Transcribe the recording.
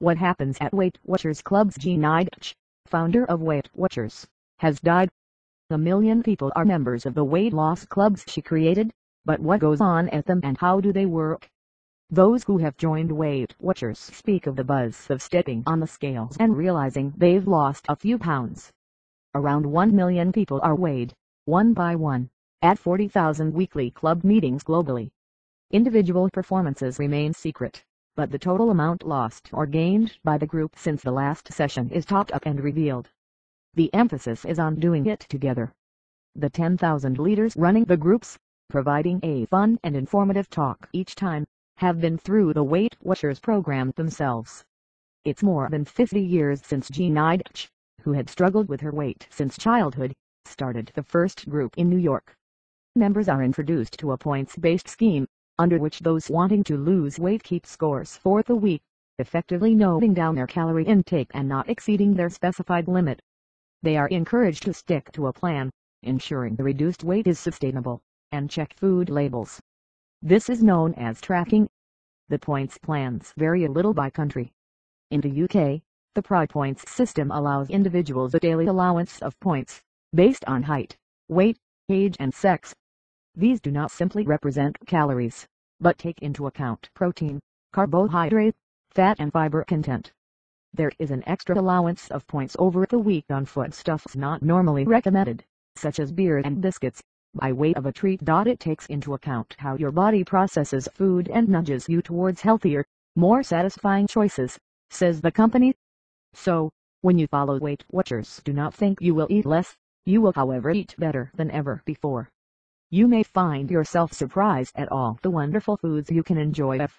What happens at Weight Watchers clubs? Jean Nidetch, founder of Weight Watchers, has died. 1 million people are members of the weight loss clubs she created, but what goes on at them and how do they work? Those who have joined Weight Watchers speak of the buzz of stepping on the scales and realizing they've lost a few pounds. Around 1 million people are weighed, one by one, at 40,000 weekly club meetings globally. Individual performances remain secret, but the total amount lost or gained by the group since the last session is topped up and revealed. The emphasis is on doing it together. The 10,000 leaders running the groups, providing a fun and informative talk each time, have been through the Weight Watchers program themselves. It's more than 50 years since Jean Nidetch, who had struggled with her weight since childhood, started the first group in New York. Members are introduced to a points-based scheme, under which those wanting to lose weight keep scores for the week, effectively noting down their calorie intake and not exceeding their specified limit. They are encouraged to stick to a plan, ensuring the reduced weight is sustainable, and check food labels. This is known as tracking. The points plans vary a little by country. In the UK, the ProPoints system allows individuals a daily allowance of points, based on height, weight, age and sex. These do not simply represent calories, but take into account protein, carbohydrate, fat and fiber content. There is an extra allowance of points over the week on foodstuffs not normally recommended, such as beer and biscuits, by way of a treat. It takes into account how your body processes food and nudges you towards healthier, more satisfying choices, says the company. So, when you follow Weight Watchers, do not think you will eat less. You will, however, eat better than ever before. You may find yourself surprised at all the wonderful foods you can enjoy if